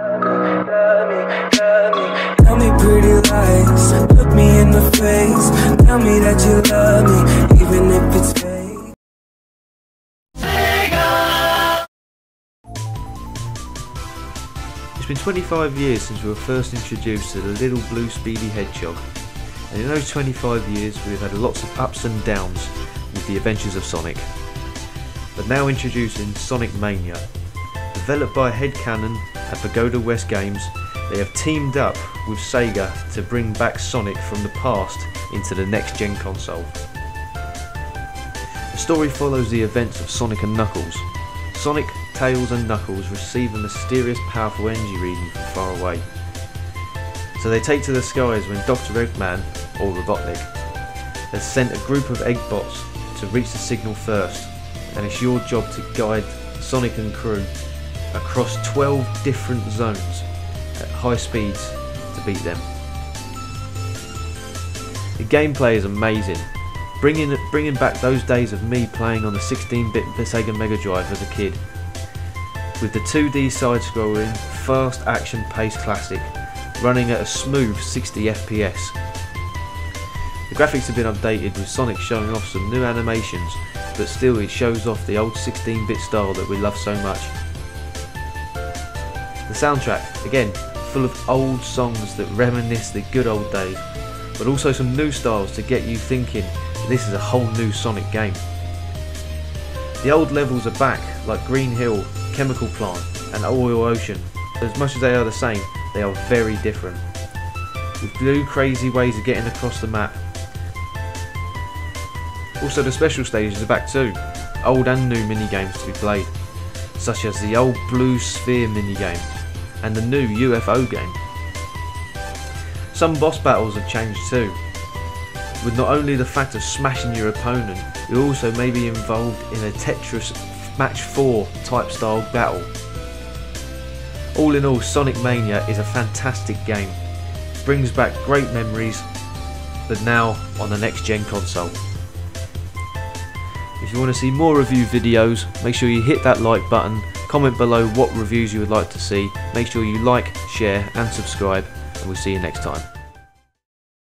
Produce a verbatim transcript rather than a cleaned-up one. Tell me pretty lies, look me in the face, tell me that you love me, even if it's fake. Sega! It's been twenty-five years since we were first introduced to the little blue speedy hedgehog, and in those twenty-five years we've had lots of ups and downs with the adventures of Sonic. But now introducing Sonic Mania. Developed by Headcanon at Pagoda West Games, they have teamed up with Sega to bring back Sonic from the past into the next gen console. The story follows the events of Sonic and Knuckles. Sonic, Tails and Knuckles receive a mysterious powerful energy reading from far away. So they take to the skies when Doctor Eggman, or Robotnik, has sent a group of Eggbots to reach the signal first, and it's your job to guide Sonic and crew across twelve different zones at high speeds to beat them. The gameplay is amazing, bringing, bringing back those days of me playing on the sixteen bit Sega Mega Drive as a kid. With the two D side-scrolling, fast action paced classic, running at a smooth sixty F P S. The graphics have been updated with Sonic showing off some new animations, but still it shows off the old sixteen bit style that we love so much. The soundtrack, again, full of old songs that reminisce the good old days, but also some new styles to get you thinking this is a whole new Sonic game. The old levels are back, like Green Hill, Chemical Plant and Oil Ocean. As much as they are the same, they are very different, with new crazy ways of getting across the map. Also, the special stages are back too, old and new minigames to be played, such as the old Blue Sphere minigame and the new U F O game. Some boss battles have changed too, with not only the fact of smashing your opponent, you also may be involved in a Tetris Match four type style battle. All in all, Sonic Mania is a fantastic game, brings back great memories, but now on the next gen console. If you want to see more review videos, make sure you hit that like button, comment below what reviews you would like to see, make sure you like, share and subscribe, and we'll see you next time.